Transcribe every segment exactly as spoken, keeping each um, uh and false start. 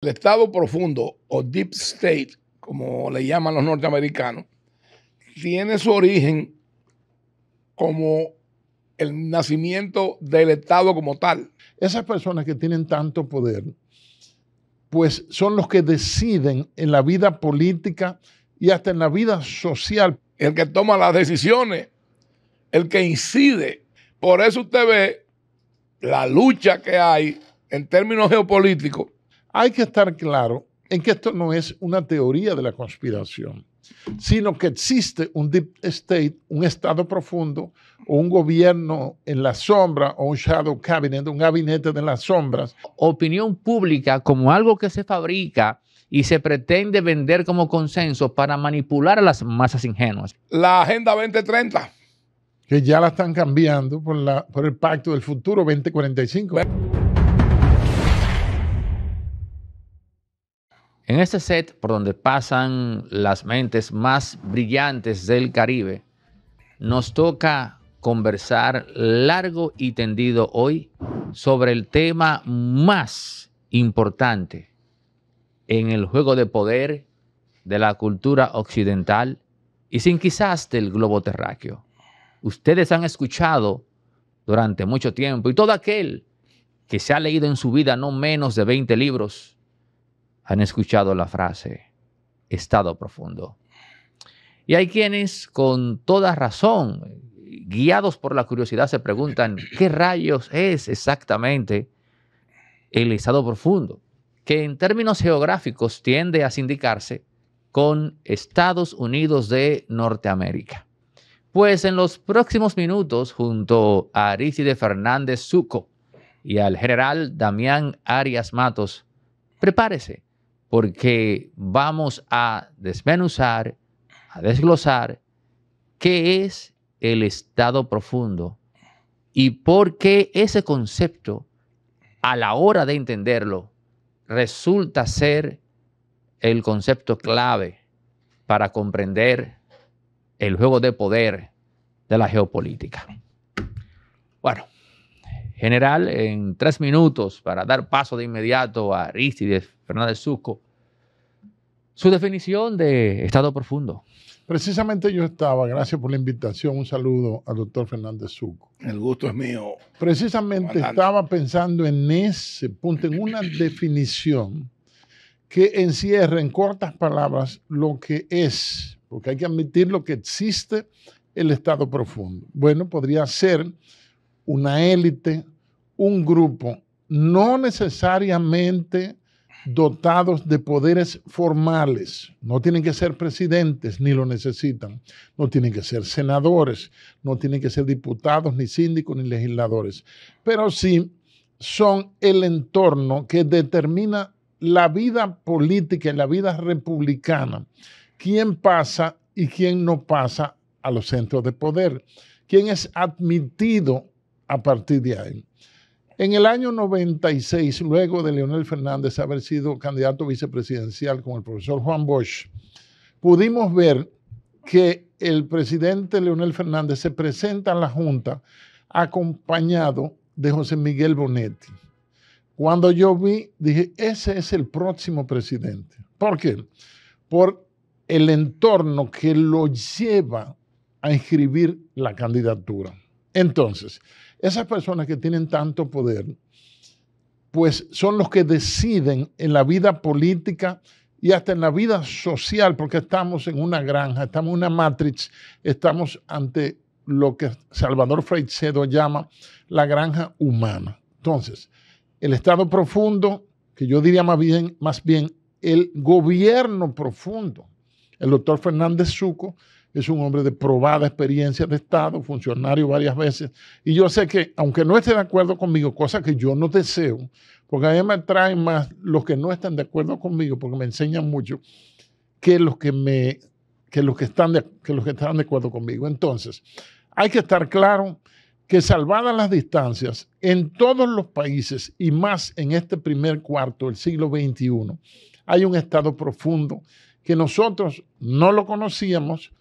El Estado profundo, o Deep State, como le llaman los norteamericanos, tiene su origen como el nacimiento del Estado como tal. Esas personas que tienen tanto poder, pues son los que deciden en la vida política y hasta en la vida social. El que toma las decisiones, el que incide. Por eso usted ve la lucha que hay en términos geopolíticos. Hay que estar claro en que esto no es una teoría de la conspiración, sino que existe un deep state, un estado profundo, o un gobierno en la sombra, o un shadow cabinet, un gabinete de las sombras. Opinión pública como algo que se fabrica y se pretende vender como consenso para manipular a las masas ingenuas. La Agenda veinte treinta. Que ya la están cambiando por, la, por el Pacto del Futuro veinte cuarenta y cinco. En este set, por donde pasan las mentes más brillantes del Caribe, nos toca conversar largo y tendido hoy sobre el tema más importante en el juego de poder de la cultura occidental y sin quizás del globo terráqueo. Ustedes han escuchado durante mucho tiempo, y todo aquel que se ha leído en su vida no menos de veinte libros, han escuchado la frase, Estado profundo. Y hay quienes con toda razón, guiados por la curiosidad, se preguntan qué rayos es exactamente el Estado profundo, que en términos geográficos tiende a sindicarse con Estados Unidos de Norteamérica. Pues en los próximos minutos, junto a Arístides Fernández Zucco y al general Damián Arias Matos, prepárese, porque vamos a desmenuzar, a desglosar qué es el Estado profundo y por qué ese concepto, a la hora de entenderlo, resulta ser el concepto clave para comprender el juego de poder de la geopolítica. Bueno, general, en tres minutos, para dar paso de inmediato a Arístides Fernández Zucco, su definición de Estado profundo. Precisamente yo estaba, gracias por la invitación, un saludo al doctor Fernández Zucco. El gusto es mío. Precisamente comandante. Estaba pensando en ese punto, en una definición que encierra en cortas palabras lo que es, porque hay que admitir lo que existe el Estado profundo. Bueno, podría ser una élite, un grupo, no necesariamente dotados de poderes formales. No tienen que ser presidentes, ni lo necesitan. No tienen que ser senadores, no tienen que ser diputados, ni síndicos, ni legisladores. Pero sí son el entorno que determina la vida política y la vida republicana. ¿Quién pasa y quién no pasa a los centros de poder? ¿Quién es admitido a partir de ahí? En el año noventa y seis, luego de Leonel Fernández haber sido candidato vicepresidencial con el profesor Juan Bosch, pudimos ver que el presidente Leonel Fernández se presenta a la Junta acompañado de José Miguel Bonetti. Cuando yo vi, dije, ese es el próximo presidente. ¿Por qué? Por el entorno que lo lleva a inscribir la candidatura. Entonces, esas personas que tienen tanto poder, pues son los que deciden en la vida política y hasta en la vida social, porque estamos en una granja, estamos en una matrix, estamos ante lo que Salvador Freicedo llama la granja humana. Entonces, el Estado profundo, que yo diría más bien, más bien el gobierno profundo. El doctor Fernández Zucco es un hombre de probada experiencia de Estado, funcionario varias veces. Y yo sé que, aunque no esté de acuerdo conmigo, cosa que yo no deseo, porque a mí me atraen más los que no están de acuerdo conmigo, porque me enseñan mucho, que los que, me, que, los que, están, de, que, los que están de acuerdo conmigo. Entonces, hay que estar claro que salvadas las distancias, en todos los países, y más en este primer cuarto del siglo veintiuno, hay un Estado profundo que nosotros no lo conocíamos,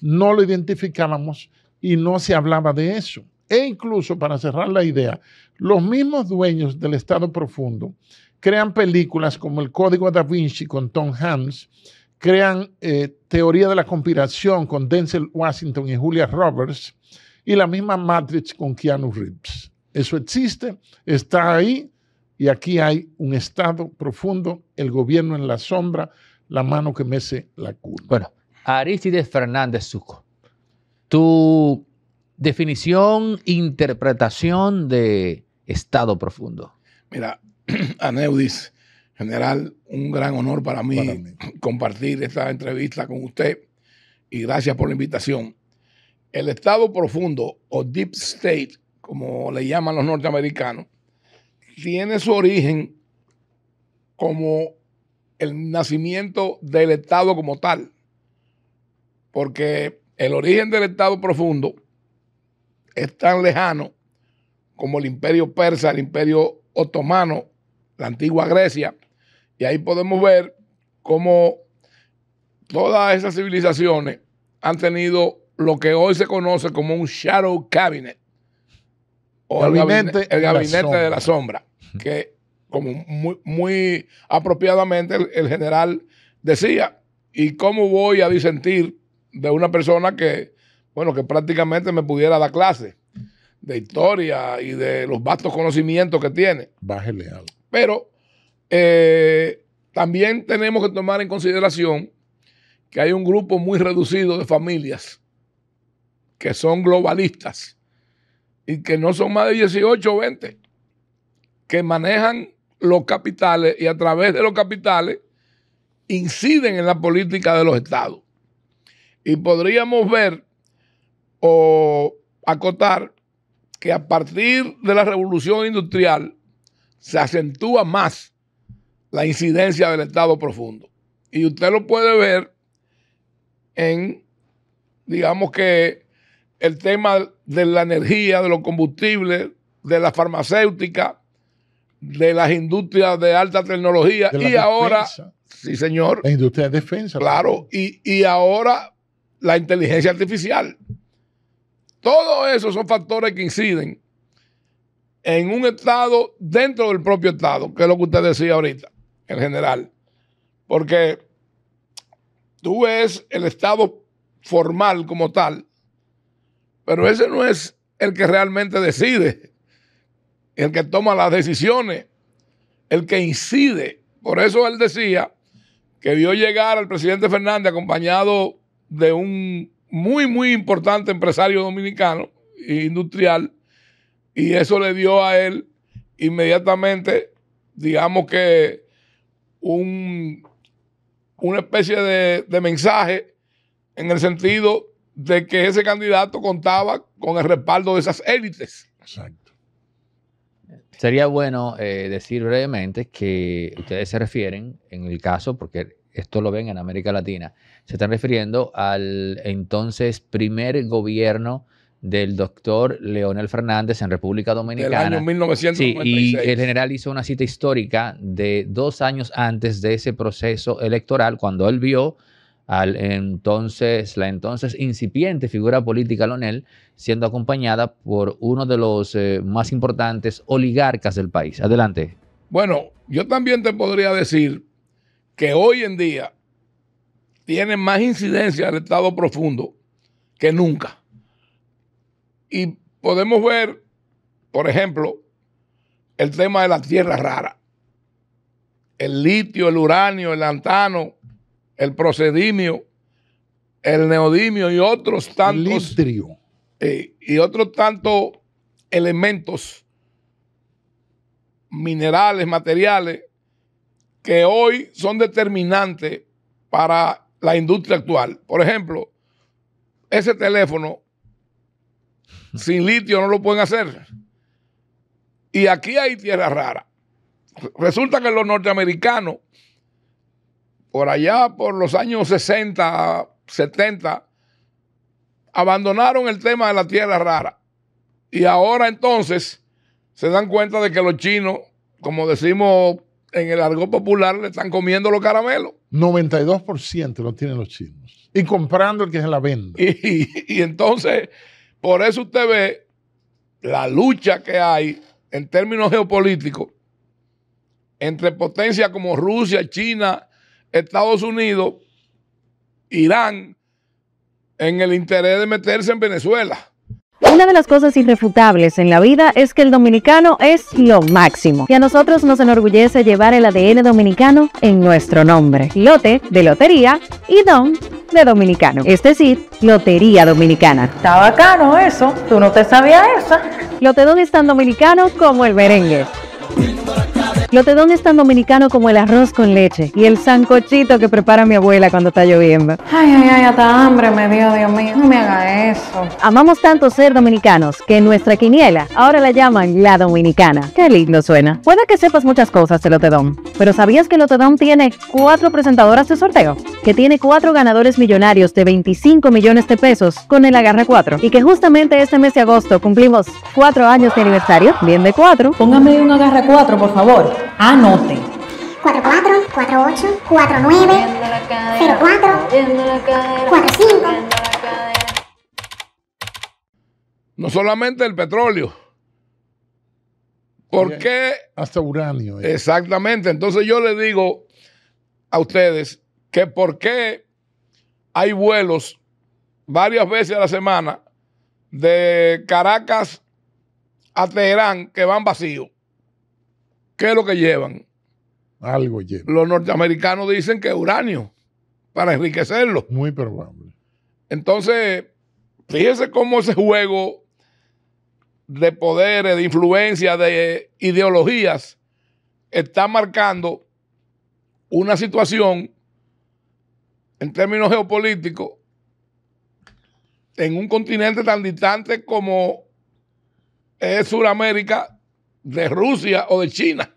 no lo identificábamos y no se hablaba de eso. E incluso, para cerrar la idea, los mismos dueños del Estado profundo crean películas como El Código Da Vinci con Tom Hanks, crean eh, Teoría de la Conspiración con Denzel Washington y Julia Roberts, y la misma Matrix con Keanu Reeves. Eso existe, está ahí, y aquí hay un Estado profundo, el gobierno en la sombra, la mano que mece la cuna. Bueno, Arístides Fernández Zucco, tu definición, interpretación de Estado profundo. Mira, Aneudis, general, un gran honor para mí, para mí compartir esta entrevista con usted y gracias por la invitación. El Estado profundo o Deep State, como le llaman los norteamericanos, tiene su origen como el nacimiento del Estado como tal, porque el origen del Estado profundo es tan lejano como el imperio persa, el imperio otomano, la antigua Grecia, y ahí podemos ver cómo todas esas civilizaciones han tenido lo que hoy se conoce como un Shadow Cabinet, o gabinete, el gabinete, el gabinete la de la sombra, que como muy, muy apropiadamente el, el general decía, ¿y cómo voy a disentir de una persona que, bueno, que prácticamente me pudiera dar clase de historia y de los vastos conocimientos que tiene? Bájale algo. Pero eh, también tenemos que tomar en consideración que hay un grupo muy reducido de familias que son globalistas y que no son más de dieciocho o veinte, que manejan los capitales y a través de los capitales inciden en la política de los estados. Y podríamos ver o acotar que a partir de la revolución industrial se acentúa más la incidencia del Estado profundo. Y usted lo puede ver en, digamos que, el tema de la energía, de los combustibles, de la farmacéutica, de las industrias de alta tecnología. De la y defensa. Ahora, sí señor. La industria de defensa. Claro, y, y ahora la inteligencia artificial. Todo eso son factores que inciden en un Estado dentro del propio Estado, que es lo que usted decía ahorita, en general. Porque tú ves el Estado formal como tal, pero ese no es el que realmente decide, el que toma las decisiones, el que incide. Por eso él decía que vio llegar al presidente Fernández acompañado de un muy, muy importante empresario dominicano e industrial, y eso le dio a él inmediatamente, digamos que, un, una especie de, de mensaje en el sentido de que ese candidato contaba con el respaldo de esas élites. Exacto. Sería bueno eh, decir brevemente que ustedes se refieren, en el caso, porque esto lo ven en América Latina, se están refiriendo al entonces primer gobierno del doctor Leonel Fernández en República Dominicana. Del año mil novecientos noventa y seis. Sí, y el general hizo una cita histórica de dos años antes de ese proceso electoral, cuando él vio al entonces, la entonces incipiente figura política Leonel siendo acompañada por uno de los eh, más importantes oligarcas del país. Adelante. Bueno, yo también te podría decir que hoy en día tiene más incidencia el Estado profundo que nunca. Y podemos ver, por ejemplo, el tema de las tierras raras, el litio, el uranio, el lantano, el procedimio, el neodimio y otros tantos eh, y otros tantos elementos minerales, materiales que hoy son determinantes para la industria actual. Por ejemplo, ese teléfono sin litio no lo pueden hacer. Y aquí hay tierras raras. Resulta que los norteamericanos por allá, por los años sesenta, setenta, abandonaron el tema de la tierra rara. Y ahora entonces se dan cuenta de que los chinos, como decimos en el argot popular, le están comiendo los caramelos. noventa y dos por ciento lo tienen los chinos. Y comprando el que se la vende. Y, y entonces, por eso usted ve la lucha que hay en términos geopolíticos entre potencias como Rusia, China, Estados Unidos, Irán, en el interés de meterse en Venezuela. Una de las cosas irrefutables en la vida es que el dominicano es lo máximo, y a nosotros nos enorgullece llevar el A D N dominicano en nuestro nombre. Lote, de lotería, y don, de dominicano. Es decir, Lotería Dominicana. Está bacano eso, tú no te sabías eso. Lotedón es tan dominicano como el merengue. Lotedón es tan dominicano como el arroz con leche y el sancochito que prepara mi abuela cuando está lloviendo. Ay, ay, ay, hasta hambre me dio, Dios mío, no me haga eso. Amamos tanto ser dominicanos que en nuestra quiniela ahora la llaman la dominicana. Qué lindo suena. Puede que sepas muchas cosas de Lotedón, pero ¿sabías que Lotedón tiene cuatro presentadoras de sorteo? Que tiene cuatro ganadores millonarios de veinticinco millones de pesos con el Agarra cuatro. Y que justamente este mes de agosto cumplimos cuatro años de aniversario, bien de cuatro. Póngame un Agarra cuatro, por favor. Anote. cuatro cuatro, cuatro ocho, cuatro nueve, cero cuatro, cuatro cinco. No solamente el petróleo. ¿Por qué? Hasta uranio. Eh. Exactamente. Entonces yo les digo a ustedes que por qué hay vuelos varias veces a la semana de Caracas a Teherán que van vacíos. ¿Qué es lo que llevan? Algo llevan. Los norteamericanos dicen que uranio, para enriquecerlo. Muy probable. Entonces, fíjense cómo ese juego de poderes, de influencia, de ideologías, está marcando una situación en términos geopolíticos en un continente tan distante como es Sudamérica, de Rusia o de China,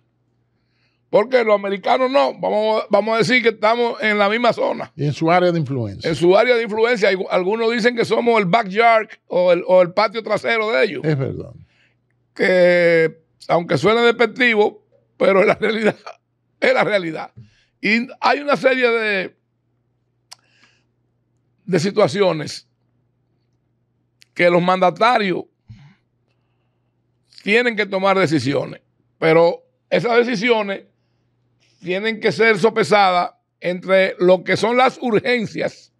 porque los americanos no, vamos, vamos a decir que estamos en la misma zona. Y en su área de influencia. En su área de influencia, algunos dicen que somos el backyard o el, o el patio trasero de ellos. Es verdad. Que, aunque suene despectivo, pero es la realidad, es la realidad. Y hay una serie de, de situaciones que los mandatarios tienen que tomar decisiones, pero esas decisiones tienen que ser sopesadas entre lo que son las urgencias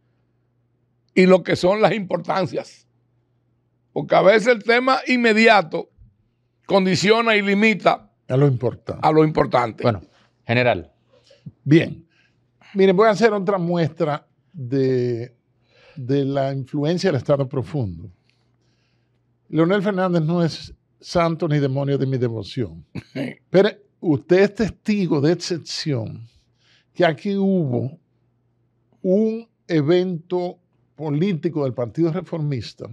y lo que son las importancias. Porque a veces el tema inmediato condiciona y limita a lo importante. A lo importante. Bueno, general. Bien. Miren, voy a hacer otra muestra de, de la influencia del Estado profundo. Leonel Fernández no es santo ni demonio de mi devoción. Pero usted es testigo de excepción que aquí hubo un evento político del Partido Reformista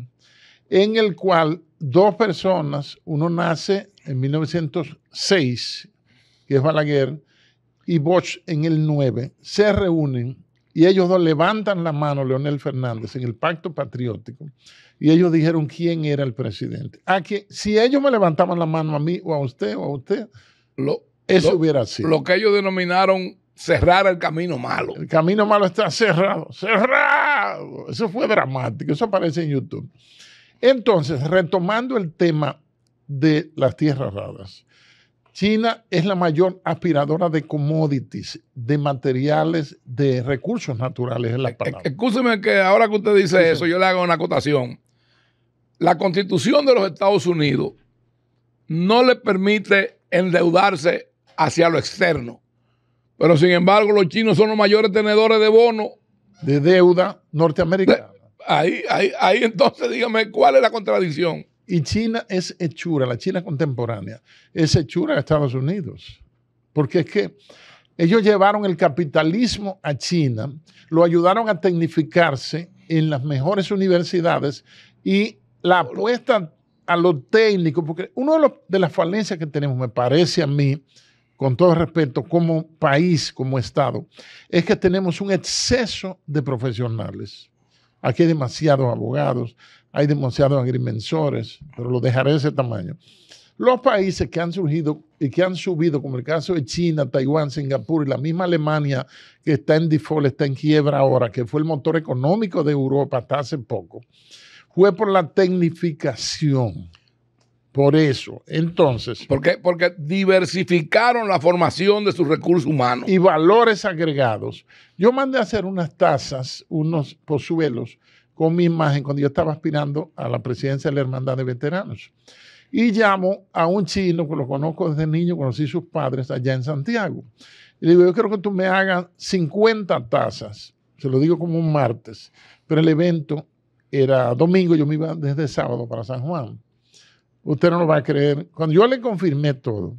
en el cual dos personas, uno nace en mil novecientos seis, que es Balaguer, y Bosch en el nueve, se reúnen y ellos dos levantan la mano, Leonel Fernández, en el Pacto Patriótico, y ellos dijeron quién era el presidente. A que, si ellos me levantaban la mano a mí, o a usted, o a usted, lo, eso lo, hubiera sido. Lo que ellos denominaron cerrar el camino malo. El camino malo está cerrado, cerrado. Eso fue dramático, eso aparece en YouTube. Entonces, retomando el tema de las tierras raras, China es la mayor aspiradora de commodities, de materiales, de recursos naturales en la palabra. Excúseme que ahora que usted dice eso, yo le hago una acotación. La Constitución de los Estados Unidos no le permite endeudarse hacia lo externo. Pero sin embargo, los chinos son los mayores tenedores de bonos. De deuda norteamericana. Ahí, ahí, ahí entonces dígame cuál es la contradicción. Y China es hechura, la China contemporánea, es hechura de Estados Unidos. Porque es que ellos llevaron el capitalismo a China, lo ayudaron a tecnificarse en las mejores universidades y la apuesta a lo técnico, porque una de las falencias que tenemos, me parece a mí, con todo respeto, como país, como Estado, es que tenemos un exceso de profesionales. Aquí hay demasiados abogados, hay demasiados agrimensores, pero lo dejaré de ese tamaño. Los países que han surgido y que han subido, como el caso de China, Taiwán, Singapur y la misma Alemania, que está en default, está en quiebra ahora, que fue el motor económico de Europa hasta hace poco, fue por la tecnificación. Por eso, entonces... Porque, porque diversificaron la formación de sus recursos humanos. Y valores agregados. Yo mandé a hacer unas tazas, unos pozuelos, con mi imagen, cuando yo estaba aspirando a la presidencia de la Hermandad de Veteranos. Y llamo a un chino, que lo conozco desde niño, conocí a sus padres allá en Santiago. Y le digo, yo quiero que tú me hagas cincuenta tazas. Se lo digo como un martes. Pero el evento era domingo, yo me iba desde sábado para San Juan. Usted no lo va a creer. Cuando yo le confirmé todo,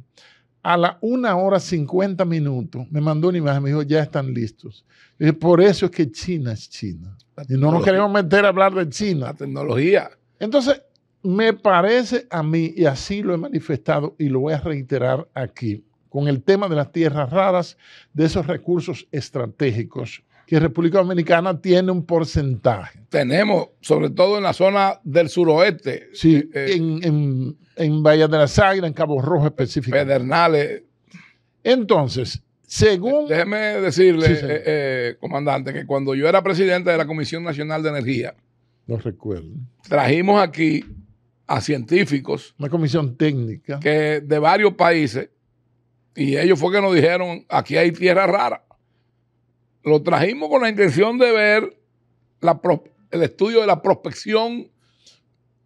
a la una hora cincuenta minutos, me mandó una imagen, me dijo, ya están listos. Dije, por eso es que China es China. Y no nos queremos meter a hablar de China. La tecnología. Entonces, me parece a mí, y así lo he manifestado y lo voy a reiterar aquí, con el tema de las tierras raras, de esos recursos estratégicos, que República Dominicana tiene un porcentaje. Tenemos, sobre todo en la zona del suroeste. Sí, eh, en, en, en Bahía de las Águilas, en Cabo Rojo específicamente. Pedernales. Entonces, según... Déjeme decirle, sí, eh, eh, comandante, que cuando yo era presidente de la Comisión Nacional de Energía... No recuerdo. Trajimos aquí a científicos... Una comisión técnica. Que de varios países, y ellos fue que nos dijeron, aquí hay tierra rara. Lo trajimos con la intención de ver la pro, el estudio de la prospección.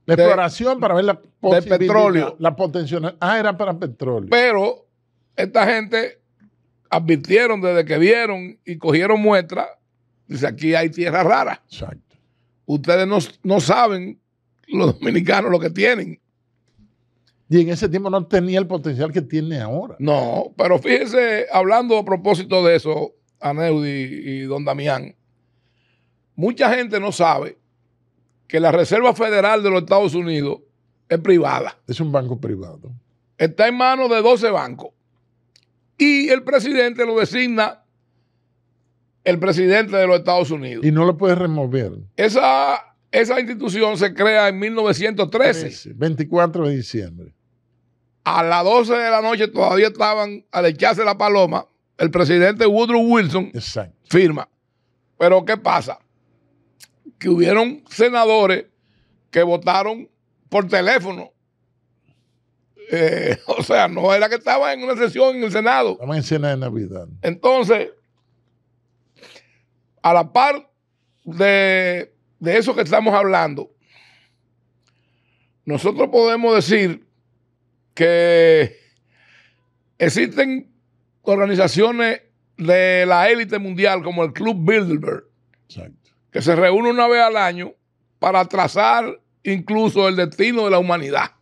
La de, exploración para ver la posibilidad. De petróleo. La potencial. Ah, era para petróleo. Pero esta gente advirtieron desde que vieron y cogieron muestras. Dice, aquí hay tierra rara. Exacto. Ustedes no, no saben, los dominicanos, lo que tienen. Y en ese tiempo no tenía el potencial que tiene ahora. No, pero fíjense, hablando a propósito de eso, a Neudi y don Damián, mucha gente no sabe que la Reserva Federal de los Estados Unidos es privada. Es un banco privado. Está en manos de doce bancos. Y el presidente lo designa el presidente de los Estados Unidos. Y no lo puede remover. Esa, esa institución se crea en mil novecientos trece. veinticuatro de diciembre. A las doce de la noche todavía estaban al echarse la paloma. El presidente Woodrow Wilson, exacto, firma. Pero ¿qué pasa? Que hubieron senadores que votaron por teléfono. Eh, o sea, no era que estaban en una sesión en el Senado. Estaban en cena de Navidad. Entonces, a la par de, de eso que estamos hablando, nosotros podemos decir que existen organizaciones de la élite mundial como el Club Bilderberg, exacto, que se reúne una vez al año para trazar incluso el destino de la humanidad.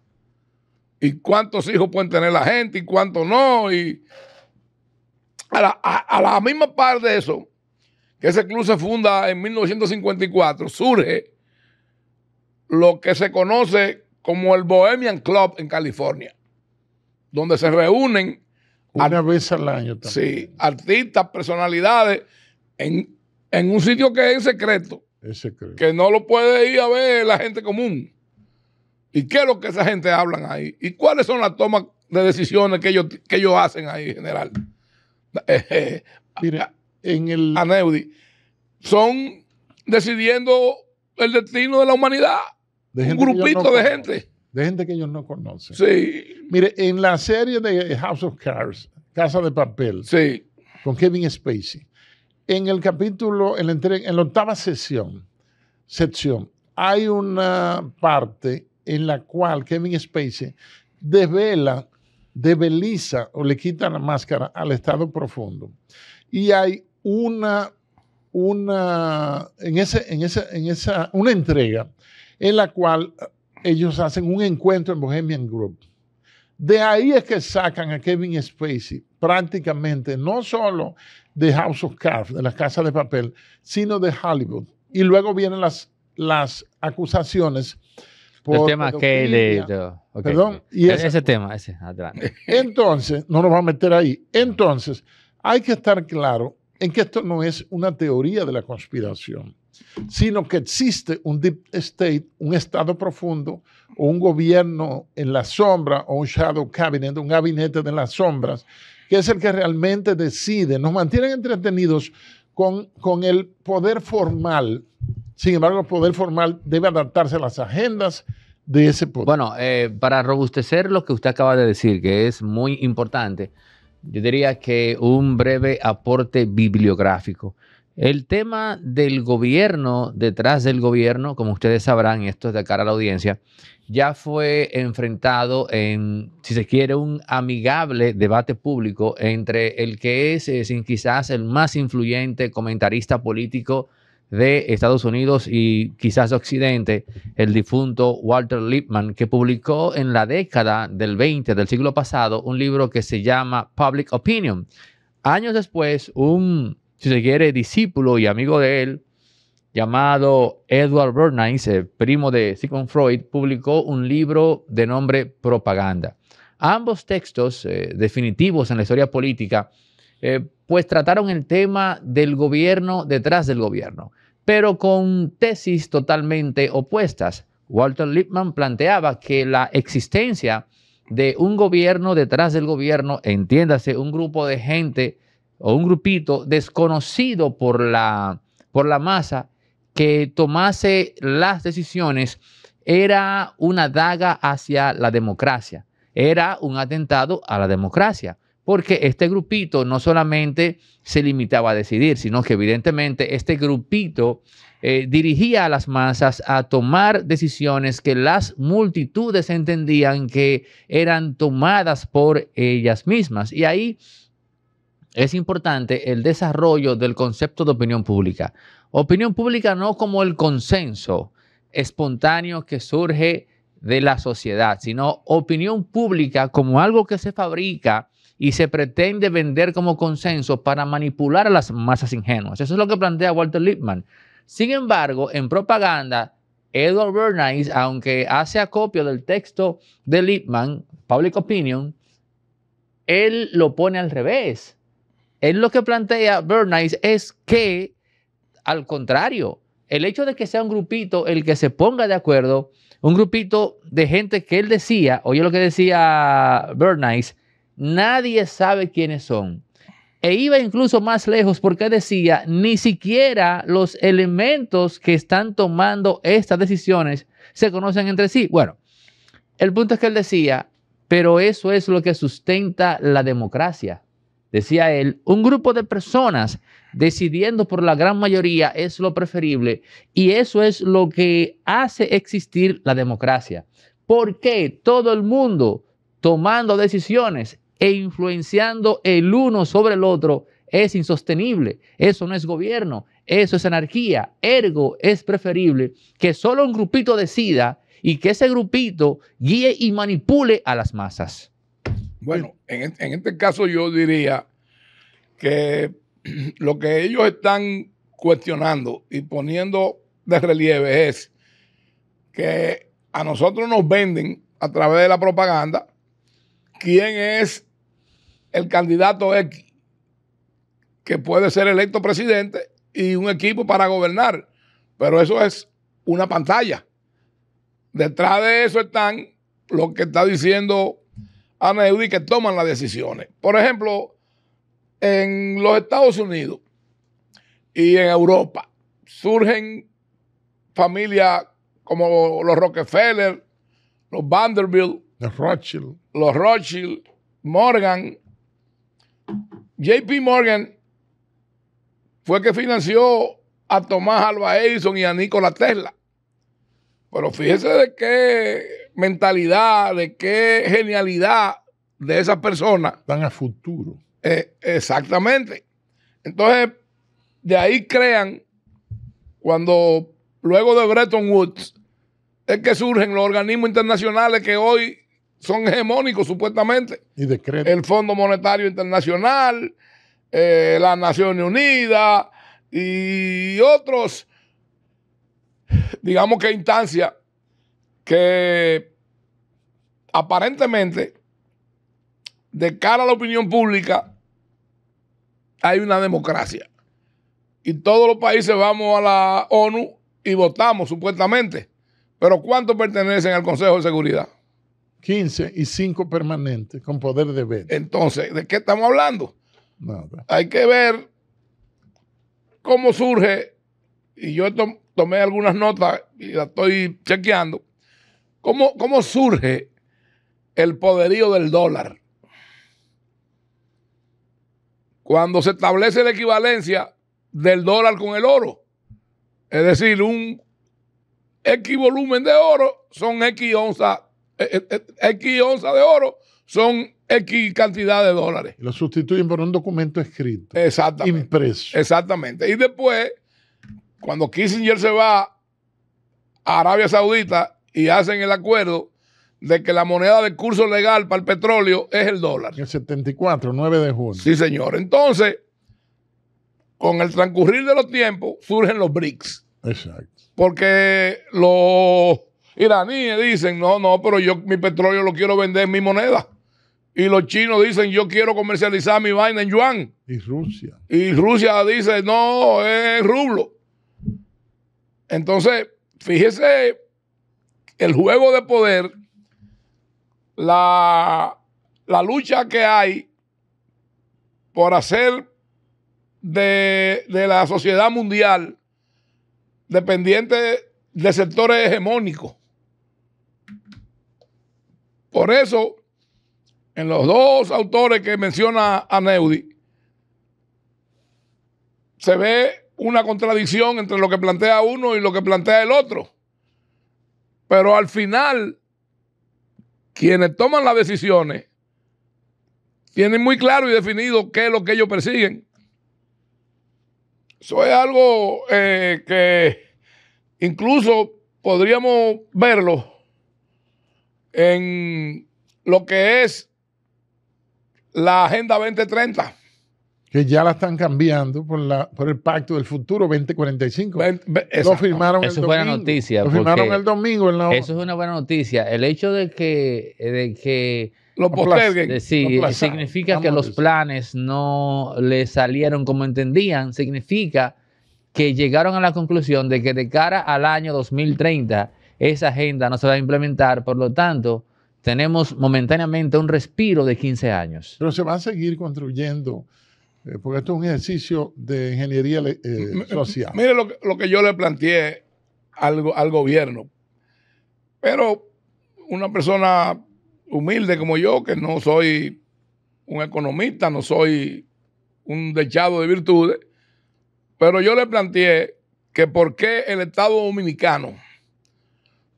Y cuántos hijos pueden tener la gente y cuántos no. Y a la, a, a la misma par de eso, que ese club se funda en mil novecientos cincuenta y cuatro, surge lo que se conoce como el Bohemian Club en California, donde se reúnen una vez al año también. Sí, artistas, personalidades, en, en un sitio que es secreto. Es secreto. Que no lo puede ir a ver la gente común. ¿Y qué es lo que esa gente hablan ahí? ¿Y cuáles son las tomas de decisiones que ellos, que ellos hacen ahí, general? Eh, eh, Mira, en el... Aneudi, son decidiendo el destino de la humanidad. De un grupito no de conozco. gente. De gente que ellos no conocen. Sí. Mire, en la serie de House of Cards, Casa de Papel, sí, con Kevin Spacey, en el capítulo, en la, en la octava sesión, sección, hay una parte en la cual Kevin Spacey desvela, desveliza o le quita la máscara al estado profundo. Y hay una, una, en ese, en ese, en esa, una entrega en la cual ellos hacen un encuentro en Bohemian Grove. De ahí es que sacan a Kevin Spacey prácticamente no solo de House of Cards, de las Casas de Papel, sino de Hollywood. Y luego vienen las, las acusaciones por el tema que le... Okay. Perdón. Y ese, ese tema, ese adelante. Entonces, no nos va a meter ahí. Entonces, hay que estar claro en que esto no es una teoría de la conspiración, sino que existe un Deep State, un Estado profundo, o un gobierno en la sombra, o un Shadow Cabinet, un gabinete de las sombras, que es el que realmente decide. Nos mantienen entretenidos con, con el poder formal. Sin embargo, el poder formal debe adaptarse a las agendas, de ese poder. Bueno, eh, para robustecer lo que usted acaba de decir, que es muy importante, yo diría que un breve aporte bibliográfico. El tema del gobierno, detrás del gobierno, como ustedes sabrán, y esto es de cara a la audiencia, ya fue enfrentado en, si se quiere, un amigable debate público entre el que es, es quizás el más influyente comentarista político de Estados Unidos y quizás Occidente, el difunto Walter Lippmann, que publicó en la década del veinte del siglo pasado un libro que se llama Public Opinion. Años después, un, si se quiere, discípulo y amigo de él, llamado Edward Bernays, primo de Sigmund Freud, publicó un libro de nombre Propaganda. Ambos textos, eh, definitivos en la historia política, eh, pues trataron el tema del gobierno detrás del gobierno, pero con tesis totalmente opuestas. Walter Lippmann planteaba que la existencia de un gobierno detrás del gobierno, entiéndase, un grupo de gente o un grupito desconocido por la, por la masa que tomase las decisiones, era una daga hacia la democracia, era un atentado a la democracia. Porque este grupito no solamente se limitaba a decidir, sino que evidentemente este grupito eh, dirigía a las masas a tomar decisiones que las multitudes entendían que eran tomadas por ellas mismas. Y ahí es importante el desarrollo del concepto de opinión pública. Opinión pública no como el consenso espontáneo que surge de la sociedad, sino opinión pública como algo que se fabrica y se pretende vender como consenso para manipular a las masas ingenuas. Eso es lo que plantea Walter Lippmann. Sin embargo, en Propaganda, Edward Bernays, aunque hace acopio del texto de Lippmann, Public Opinion, él lo pone al revés. Él lo que plantea Bernays es que, al contrario, el hecho de que sea un grupito el que se ponga de acuerdo, un grupito de gente que él decía, oye lo que decía Bernays, nadie sabe quiénes son. E iba incluso más lejos porque decía, ni siquiera los elementos que están tomando estas decisiones se conocen entre sí. Bueno, el punto es que él decía, pero eso es lo que sustenta la democracia. Decía él, un grupo de personas decidiendo por la gran mayoría es lo preferible y eso es lo que hace existir la democracia. ¿Por qué todo el mundo tomando decisiones e influenciando el uno sobre el otro es insostenible? Eso no es gobierno, eso es anarquía. Ergo, es preferible que solo un grupito decida y que ese grupito guíe y manipule a las masas. Bueno, en, en este caso yo diría que lo que ellos están cuestionando y poniendo de relieve es que a nosotros nos venden a través de la propaganda quién es el candidato X que puede ser electo presidente y un equipo para gobernar. Pero eso es una pantalla. Detrás de eso están lo que está diciendo Aneudi, que toman las decisiones. Por ejemplo, en los Estados Unidos y en Europa surgen familias como los Rockefeller, los Vanderbilt, los Rothschild, los Rothschild, Morgan, J P Morgan fue el que financió a Thomas Alva Edison y a Nikola Tesla. Pero fíjese de qué mentalidad, de qué genialidad de esas personas. Van al futuro. Eh, exactamente. Entonces, de ahí crean, cuando luego de Bretton Woods, es que surgen los organismos internacionales que hoy son hegemónicos supuestamente. Y decretos. El Fondo Monetario Internacional, eh, las Naciones Unidas y otros, digamos que instancias que aparentemente de cara a la opinión pública hay una democracia. Y todos los países vamos a la ONU y votamos supuestamente. Pero ¿cuántos pertenecen al Consejo de Seguridad? quince y cinco permanentes con poder de veto. Entonces, ¿de qué estamos hablando? Nada. Hay que ver cómo surge, y yo to tomé algunas notas y las estoy chequeando, ¿Cómo, cómo surge el poderío del dólar? Cuando se establece la equivalencia del dólar con el oro. Es decir, un X volumen de oro son X onza, X onza de oro son X cantidad de dólares. Lo sustituyen por un documento escrito. Exactamente. Impreso. Exactamente. Y después, cuando Kissinger se va a Arabia Saudita y hacen el acuerdo de que la moneda de curso legal para el petróleo es el dólar. El setenta y cuatro, nueve de junio. Sí, señor. Entonces, con el transcurrir de los tiempos, surgen los BRICS. Exacto. Porque los iraníes dicen, no, no, pero yo mi petróleo lo quiero vender en mi moneda. Y los chinos dicen, yo quiero comercializar mi vaina en yuan. Y Rusia. Y Rusia dice, no, es rublo. Entonces, fíjese, el juego de poder, la, la lucha que hay por hacer de, de la sociedad mundial dependiente de sectores hegemónicos. Por eso, en los dos autores que menciona Aneudi, se ve una contradicción entre lo que plantea uno y lo que plantea el otro. Pero al final, quienes toman las decisiones tienen muy claro y definido qué es lo que ellos persiguen. Eso es algo eh, que incluso podríamos verlo en lo que es la Agenda veinte treinta. Que ya la están cambiando por, la, por el Pacto del Futuro veinte cuarenta y cinco. Lo firmaron el domingo. Eso es buena noticia. Lo firmaron el domingo. En la eso es una buena noticia. El hecho de que... De que Lo posterguen. Sí, lo significa Vamos que los planes no le salieron como entendían. Significa que llegaron a la conclusión de que de cara al año dos mil treinta esa agenda no se va a implementar. Por lo tanto, tenemos momentáneamente un respiro de quince años. Pero se va a seguir construyendo, eh, porque esto es un ejercicio de ingeniería eh, social. Mire lo que, lo que yo le planteé al, al gobierno. Pero una persona humilde como yo, que no soy un economista, no soy un dechado de virtudes, pero yo le planteé que por qué el Estado Dominicano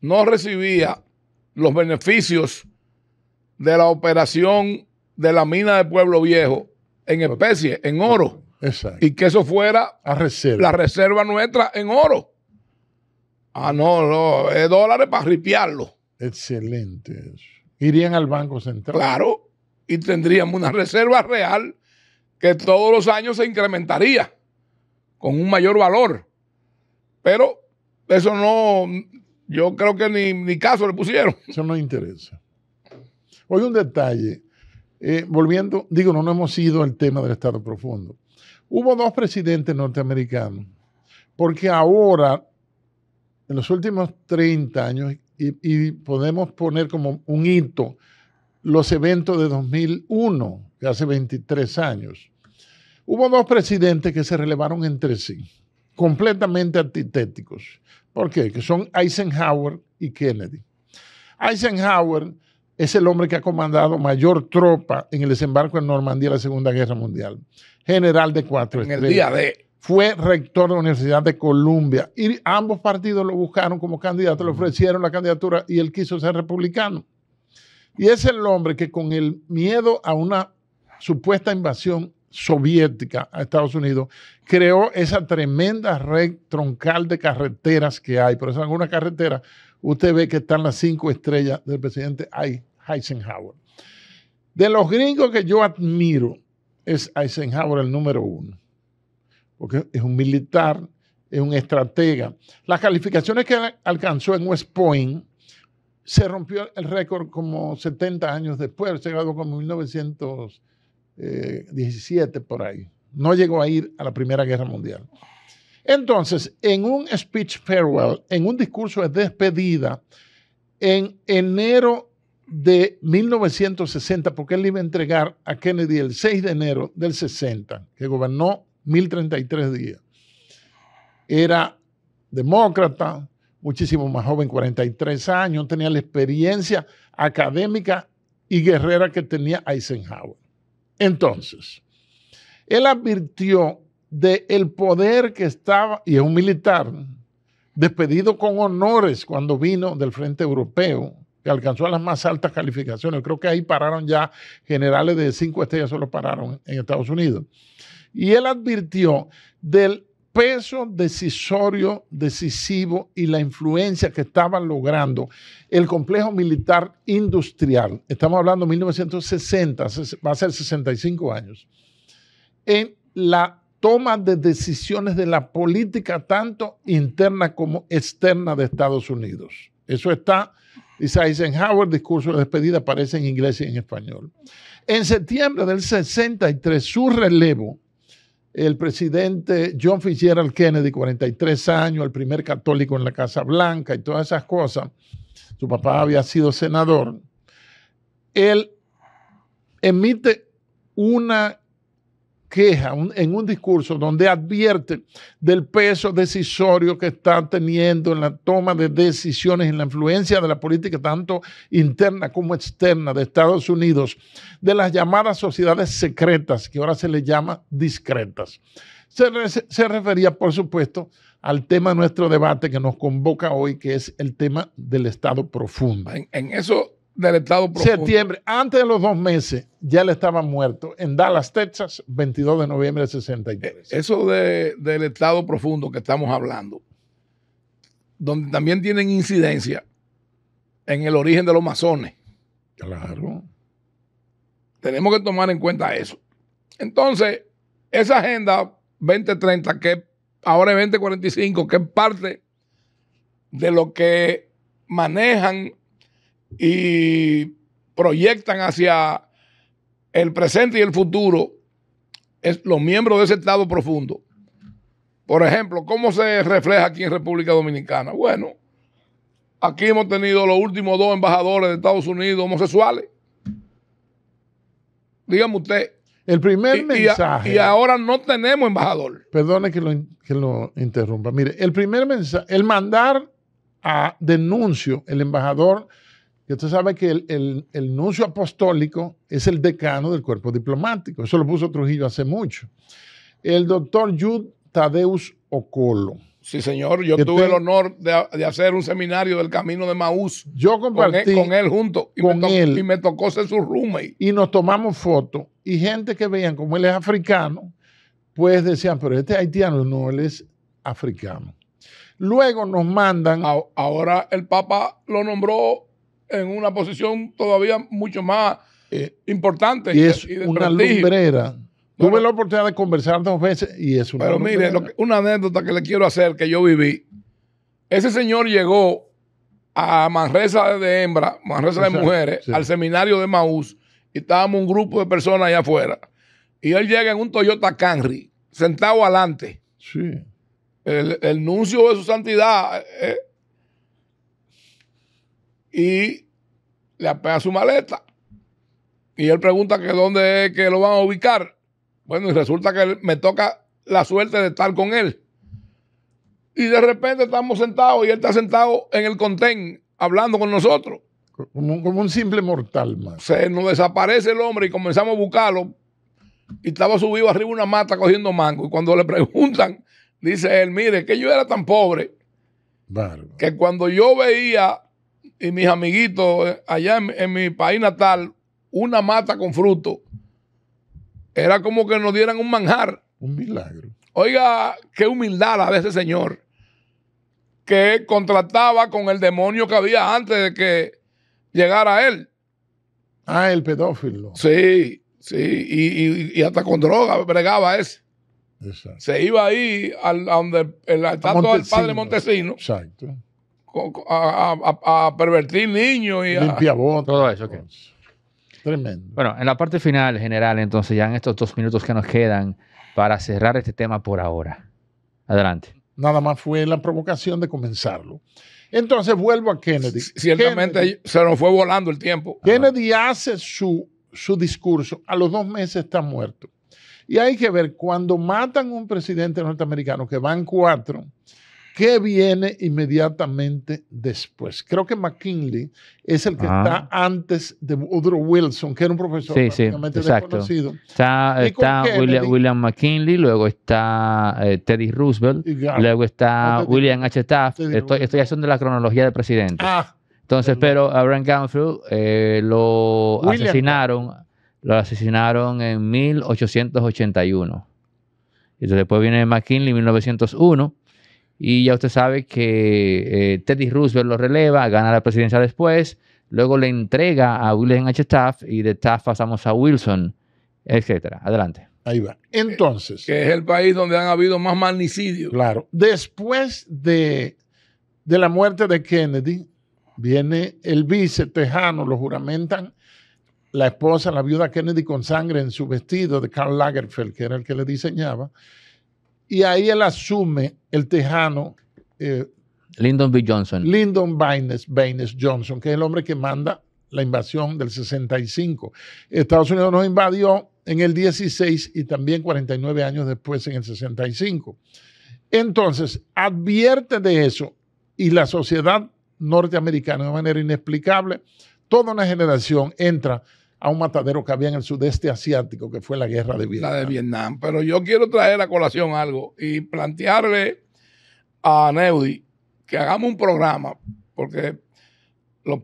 no recibía los beneficios de la operación de la mina de Pueblo Viejo en especie, en oro. Exacto. Y que eso fuera a reserva. La reserva nuestra en oro. Ah, no, no, es dólares para ripiarlo. Excelente eso. Irían al Banco Central. Claro, y tendríamos una reserva real que todos los años se incrementaría con un mayor valor. Pero eso no, yo creo que ni, ni caso le pusieron. Eso no interesa. Hoy un detalle, eh, volviendo, digo, no, no hemos ido al tema del Estado Profundo. Hubo dos presidentes norteamericanos, porque ahora, en los últimos treinta años, Y, y podemos poner como un hito los eventos de dos mil uno, que hace veintitrés años. Hubo dos presidentes que se relevaron entre sí, completamente antitéticos. ¿Por qué? Que son Eisenhower y Kennedy. Eisenhower es el hombre que ha comandado mayor tropa en el desembarco en Normandía de la Segunda Guerra Mundial. General de cuatro estrellas. En el día de... Fue rector de la Universidad de Columbia y ambos partidos lo buscaron como candidato, le ofrecieron la candidatura y él quiso ser republicano. Y es el hombre que con el miedo a una supuesta invasión soviética a Estados Unidos, creó esa tremenda red troncal de carreteras que hay. Por eso en alguna carretera usted ve que están las cinco estrellas del presidente Eisenhower. De los gringos que yo admiro es Eisenhower el número uno. Porque es un militar, es un estratega. Las calificaciones que alcanzó en West Point se rompió el récord como setenta años después, se graduó como mil novecientos diecisiete por ahí. No llegó a ir a la Primera Guerra Mundial. Entonces, en un speech farewell, en un discurso de despedida, en enero de mil novecientos sesenta, porque él iba a entregar a Kennedy el seis de enero del sesenta, que gobernó mil treinta y tres días. Era demócrata, muchísimo más joven, cuarenta y tres años, tenía la experiencia académica y guerrera que tenía Eisenhower. Entonces, él advirtió del poder que estaba, y es un militar, despedido con honores cuando vino del frente europeo, que alcanzó las más altas calificaciones. Creo que ahí pararon ya generales de cinco estrellas, solo pararon en Estados Unidos. Y él advirtió del peso decisorio, decisivo y la influencia que estaban logrando el complejo militar industrial. Estamos hablando de mil novecientos sesenta, va a ser sesenta y cinco años. En la toma de decisiones de la política tanto interna como externa de Estados Unidos. Eso está, dice Eisenhower, discurso de despedida, aparece en inglés y en español. En septiembre del sesenta y tres, su relevo, el presidente John Fitzgerald Kennedy, cuarenta y tres años, el primer católico en la Casa Blanca y todas esas cosas, su papá había sido senador, él emite una queja un, en un discurso donde advierte del peso decisorio que está teniendo en la toma de decisiones, en la influencia de la política tanto interna como externa de Estados Unidos, de las llamadas sociedades secretas, que ahora se les llama discretas. Se, re, se refería, por supuesto, al tema de nuestro debate que nos convoca hoy, que es el tema del Estado profundo. En, en eso... del Estado profundo. Septiembre, antes de los dos meses, ya le estaba muerto. En Dallas, Texas, veintidós de noviembre del sesenta y tres. Eso de, del Estado profundo que estamos hablando, donde también tienen incidencia en el origen de los masones. Claro. Tenemos que tomar en cuenta eso. Entonces, esa Agenda veinte treinta, que ahora es veinte cuarenta y cinco, que es parte de lo que manejan y proyectan hacia el presente y el futuro es los miembros de ese Estado profundo. Por ejemplo, ¿cómo se refleja aquí en República Dominicana? Bueno, aquí hemos tenido los últimos dos embajadores de Estados Unidos homosexuales. Dígame usted. El primer y, mensaje... Y, a, y ahora no tenemos embajador. Perdone que lo, que lo interrumpa. Mire, el primer mensaje, el mandar a denuncio el embajador... Y usted sabe que el, el, el nuncio apostólico es el decano del cuerpo diplomático. Eso lo puso Trujillo hace mucho. El doctor Jude Tadeus Ocolo. Sí, señor. Yo tuve te... el honor de, de hacer un seminario del Camino de Maús. Yo compartí con él, con él junto. Y, con me él, y me tocó ser su roommate. Y nos tomamos fotos. Y gente que veían como él es africano, pues decían, pero este haitiano no, él es africano. Luego nos mandan... A, ahora el Papa lo nombró... en una posición todavía mucho más eh, importante. Y es y de una prestigio. Lumbrera. Bueno, tuve la oportunidad de conversar dos veces y es una Pero lumbrera. Mire, lo que, una anécdota que le quiero hacer, que yo viví. Ese señor llegó a Manresa de hembra, Manresa de mujeres, sí. Al seminario de Maús, y estábamos un grupo de personas allá afuera. Y él llega en un Toyota Camry, sentado adelante. Sí. El, el nuncio de su santidad... Eh, y le apea su maleta y él pregunta que dónde es que lo van a ubicar. Bueno, y resulta que me toca la suerte de estar con él y de repente estamos sentados y él está sentado en el contén hablando con nosotros como, como un simple mortal man. Se nos desaparece el hombre y comenzamos a buscarlo y estaba subido arriba una mata cogiendo mango y cuando le preguntan dice él, mire que yo era tan pobre Bárbaro. Que cuando yo veía y mis amiguitos, allá en, en mi país natal, una mata con fruto. Era como que nos dieran un manjar. Un milagro. Oiga, qué humildad la de ese señor, que contrataba con el demonio que había antes de que llegara él. Ah, el pedófilo. Sí, sí, y, y, y hasta con droga bregaba ese. Exacto. Se iba ahí al, a donde el estatua del padre Montesino. Exacto. A, a, a pervertir niños y a... Limpiabón, todo eso. Okay. Tremendo. Bueno, en la parte final, general, entonces, ya en estos dos minutos que nos quedan para cerrar este tema por ahora. Adelante. Nada más fue la provocación de comenzarlo. Entonces, vuelvo a Kennedy. Ciertamente Kennedy, se nos fue volando el tiempo. Kennedy ah. hace su, su discurso. A los dos meses está muerto. Y hay que ver, cuando matan a un presidente norteamericano, que van cuatro... ¿Qué viene inmediatamente después? Creo que McKinley es el que ah. está antes de Woodrow Wilson, que era un profesor sí, prácticamente sí, desconocido. Está, está William, William McKinley, luego está eh, Teddy Roosevelt, claro, luego está Teddy, William H. Taft. Estoy, estoy haciendo la cronología del presidente. Ah, Entonces, pero a Brent Garfield eh, lo William. asesinaron lo asesinaron en mil ochocientos ochenta y uno. Entonces, después viene McKinley en mil novecientos uno. Y ya usted sabe que eh, Teddy Roosevelt lo releva, gana la presidencia después, luego le entrega a William H. Taft y de Taft pasamos a Wilson, etcétera. Adelante. Ahí va. Entonces. Que es el país donde han habido más magnicidios. Claro. Después de, de la muerte de Kennedy, viene el vice tejano, lo juramentan la esposa, la viuda Kennedy, con sangre en su vestido de Karl Lagerfeld, que era el que le diseñaba. Y ahí él asume el tejano... Eh, Lyndon B. Johnson. Lyndon Baines, Baines Johnson, que es el hombre que manda la invasión del sesenta y cinco. Estados Unidos nos invadió en el dieciséis y también cuarenta y nueve años después en el sesenta y cinco. Entonces, advierte de eso y la sociedad norteamericana, de manera inexplicable, toda una generación entra a un matadero que había en el sudeste asiático, que fue la guerra de Vietnam. La de Vietnam. Pero yo quiero traer a colación algo y plantearle a Neudi que hagamos un programa, porque los,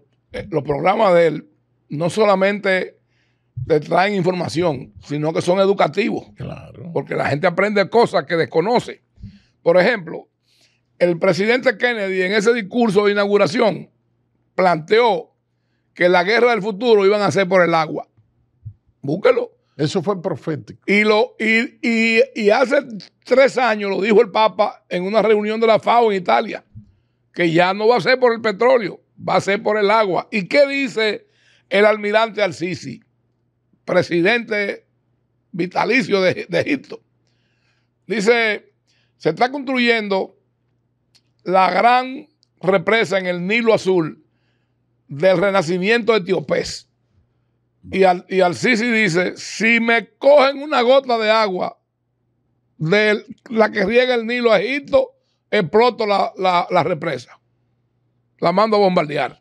los programas de él no solamente te traen información, sino que son educativos. Claro. Porque la gente aprende cosas que desconoce. Por ejemplo, el presidente Kennedy en ese discurso de inauguración planteó que la guerra del futuro iban a ser por el agua. Búsquelo. Eso fue profético. Y, lo, y, y, y hace tres años lo dijo el Papa en una reunión de la FAO en Italia, que ya no va a ser por el petróleo, va a ser por el agua. ¿Y qué dice el almirante al-Sisi, presidente vitalicio de, de Egipto? Dice, se está construyendo la gran represa en el Nilo Azul del renacimiento de etíopes. Y al, y al Sisi dice, si me cogen una gota de agua de la que riega el Nilo a Egipto, exploto la, la, la represa. La mando a bombardear.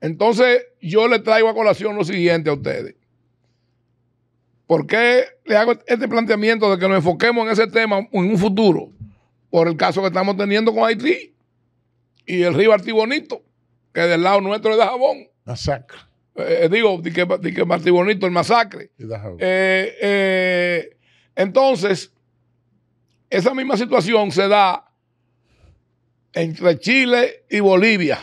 Entonces, yo le traigo a colación lo siguiente a ustedes. ¿Por qué le hago este planteamiento de que nos enfoquemos en ese tema en un futuro? Por el caso que estamos teniendo con Haití y el río Artibonito, que del lado nuestro le da jabón. Masacre. Eh, digo, de que, de que Martibonito, el masacre. Le da jabón. Eh, eh, entonces, esa misma situación se da entre Chile y Bolivia,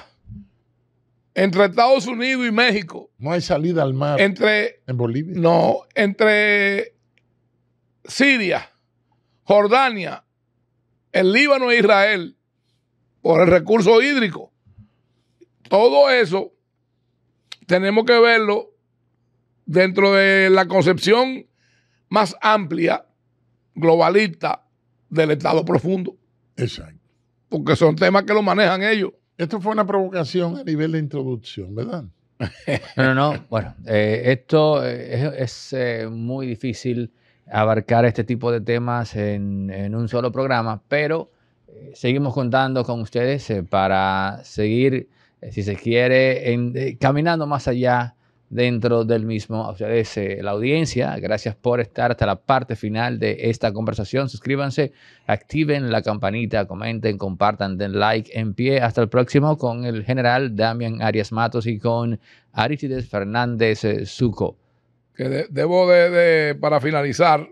entre Estados Unidos y México. No hay salida al mar entre, en Bolivia. No, entre Siria, Jordania, el Líbano e Israel, por el recurso hídrico. Todo eso tenemos que verlo dentro de la concepción más amplia, globalista, del Estado profundo. Exacto. Porque son temas que lo manejan ellos. Esto fue una provocación a nivel de introducción, ¿verdad? No, no, no. Bueno, eh, esto es, es eh, muy difícil abarcar este tipo de temas en, en un solo programa, pero eh, seguimos contando con ustedes eh, para seguir... si se quiere, en, eh, caminando más allá dentro del mismo. A ustedes, eh, la audiencia, gracias por estar hasta la parte final de esta conversación. Suscríbanse, activen la campanita, comenten, compartan, den like. En pie, hasta el próximo con el general Damián Arias Matos y con Arístides Fernández Zucco. Que de, debo de, de, para finalizar,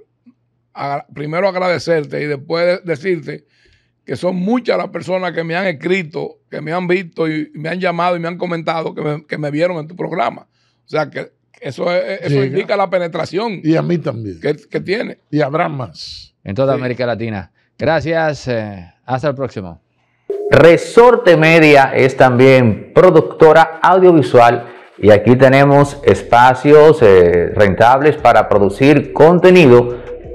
a, primero agradecerte y después decirte que son muchas las personas que me han escrito, que me han visto y me han llamado y me han comentado que me, que me vieron en tu programa. O sea, que eso, es, eso indica la penetración. Y a mí también. Que, que tiene. Y habrá más. En toda sí. América Latina. Gracias. Eh, hasta el próximo. Resort Media es también productora audiovisual y aquí tenemos espacios eh, rentables para producir contenido.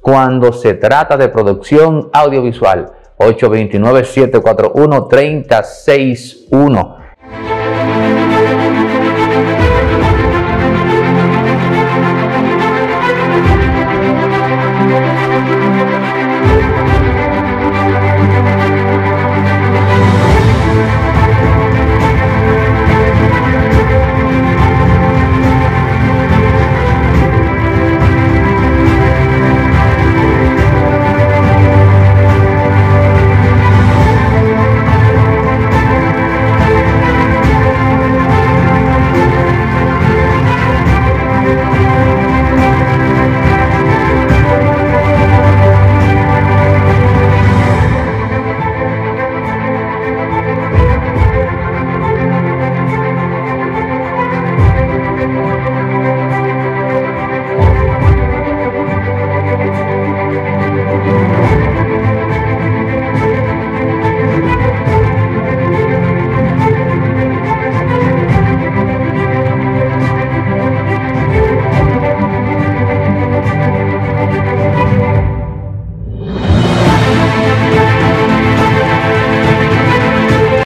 cuando se trata de producción audiovisual. Ocho dos nueve, siete cuatro uno, tres cero seis uno.